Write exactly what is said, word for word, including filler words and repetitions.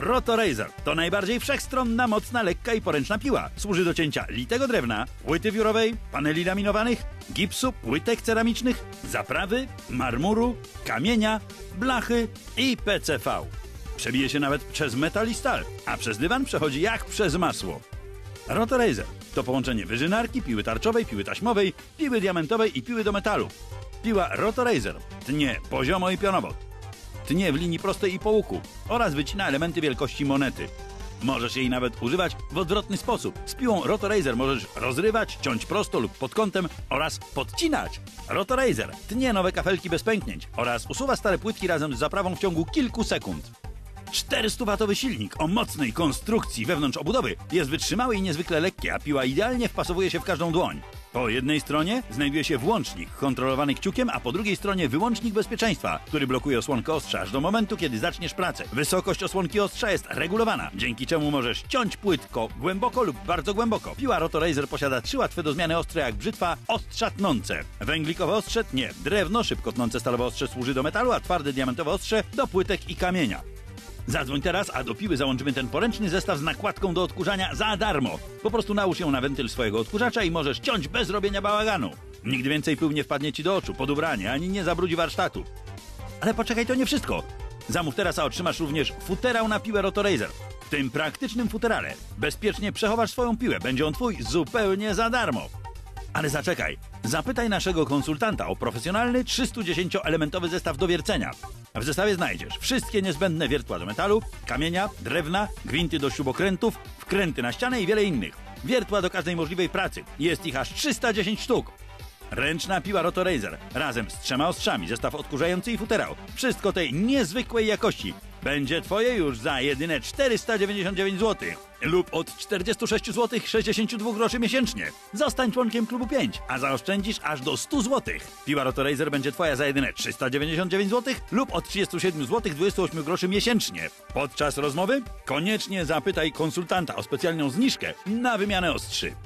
Rotorazer to najbardziej wszechstronna, mocna, lekka i poręczna piła. Służy do cięcia litego drewna, płyty wiórowej, paneli laminowanych, gipsu, płytek ceramicznych, zaprawy, marmuru, kamienia, blachy i P C V. Przebije się nawet przez metal i stal, a przez dywan przechodzi jak przez masło. Rotorazer to połączenie wyżynarki, piły tarczowej, piły taśmowej, piły diamentowej i piły do metalu. Piła Rotorazer tnie poziomo i pionowo. Tnie w linii prostej i po łuku oraz wycina elementy wielkości monety. Możesz jej nawet używać w odwrotny sposób. Z piłą Rotorazer możesz rozrywać, ciąć prosto lub pod kątem oraz podcinać. Rotorazer tnie nowe kafelki bez pęknięć oraz usuwa stare płytki razem z zaprawą w ciągu kilku sekund. czterystuwatowy silnik o mocnej konstrukcji wewnątrz obudowy jest wytrzymały i niezwykle lekki, a piła idealnie wpasowuje się w każdą dłoń. Po jednej stronie znajduje się włącznik kontrolowany kciukiem, a po drugiej stronie wyłącznik bezpieczeństwa, który blokuje osłonkę ostrza aż do momentu, kiedy zaczniesz pracę. Wysokość osłonki ostrza jest regulowana, dzięki czemu możesz ciąć płytko, głęboko lub bardzo głęboko. Piła Rotorazer posiada trzy łatwe do zmiany ostre jak brzytwa ostrza tnące. Węglikowe ostrze tnie drewno, szybko tnące stalowe ostrze służy do metalu, a twarde diamentowe ostrze do płytek i kamienia. Zadzwoń teraz, a do piły załączymy ten poręczny zestaw z nakładką do odkurzania za darmo. Po prostu nałóż ją na wentyl swojego odkurzacza i możesz ciąć bez robienia bałaganu. Nigdy więcej pył nie wpadnie ci do oczu, pod ubranie, ani nie zabrudzi warsztatu. Ale poczekaj, to nie wszystko. Zamów teraz, a otrzymasz również futerał na piłę Rotorazer. W tym praktycznym futerale bezpiecznie przechowasz swoją piłę, będzie on twój zupełnie za darmo. Ale zaczekaj, zapytaj naszego konsultanta o profesjonalny trzystudziesięcioelementowy zestaw do wiercenia. W zestawie znajdziesz wszystkie niezbędne wiertła do metalu, kamienia, drewna, gwinty do śrubokrętów, wkręty na ścianę i wiele innych. Wiertła do każdej możliwej pracy. Jest ich aż trzysta dziesięć sztuk. Ręczna piła Rotorazer razem z trzema ostrzami, zestaw odkurzający i futerał. Wszystko tej niezwykłej jakości będzie twoje już za jedyne czterysta dziewięćdziesiąt dziewięć złotych lub od czterdziestu sześciu złotych sześćdziesięciu dwóch groszy miesięcznie. Zostań członkiem klubu pięć, a zaoszczędzisz aż do stu złotych. Piła Rotorazer będzie twoja za jedyne trzysta dziewięćdziesiąt dziewięć złotych lub od trzydziestu siedmiu złotych dwudziestu ośmiu groszy miesięcznie. Podczas rozmowy koniecznie zapytaj konsultanta o specjalną zniżkę na wymianę ostrzy.